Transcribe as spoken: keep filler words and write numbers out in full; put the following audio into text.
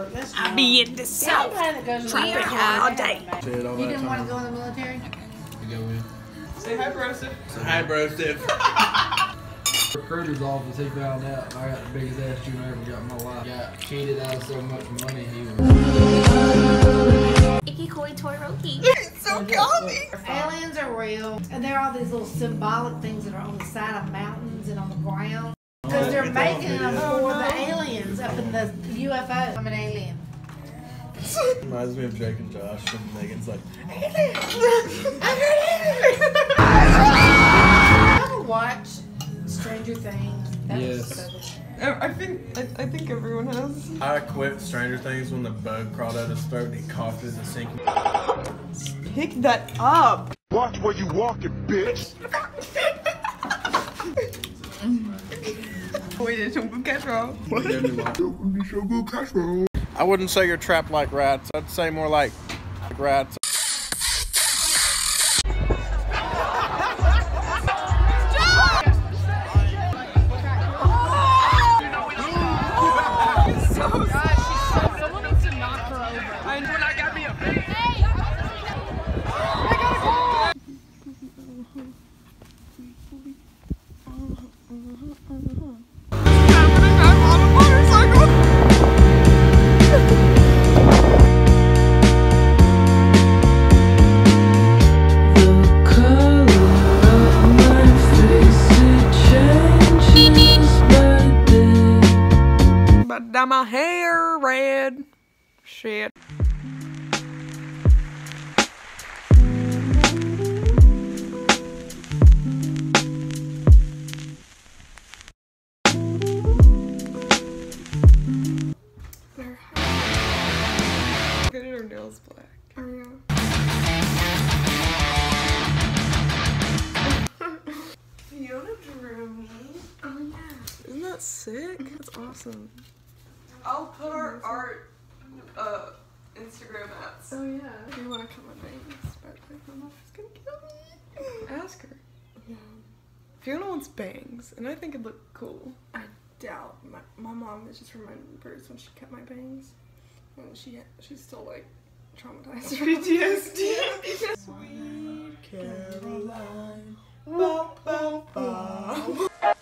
I be in the South, trapping all day. You didn't want to go in the military? You go in. Say hi, bro, Steph. Say hi, bro, Steph. Recruiter's office, he found out I got the biggest ass junior I ever got in my life. Got cheated out of so much money, he was... Icky koi toi roki. It's so comfy. Aliens are real, and they're all these little symbolic things that are on the side of mountains and on the ground. Because they're making them for the aliens up in the U F O. I'm an alien. Reminds me of Drake and Josh from Megan's like, alien! I'm an alien! I ever watch Stranger Things? That yes. Was so I think I, I think everyone has. I quit Stranger Things when the bug crawled out of his throat and he coughed in the sink. Pick that up! Watch where you walking, bitch! I wouldn't say you're trapped like rats. I'd say more like, like rats. Dye my hair red. Shit. They're hot. Look at her nails black. Oh yeah. Fiona drew me. Oh yeah. Isn't that sick? That's awesome. I'll put our art uh, Instagram ads. Oh yeah. If you want to cut my bangs, but like my mom is gonna kill me. Ask her. Yeah. Fiona wants bangs, and I think it'd look cool. I doubt my my mom was just reminding me first when she cut my bangs, and she she's still like traumatized. P T S D. Sweet Caroline. Ba, ba, ba.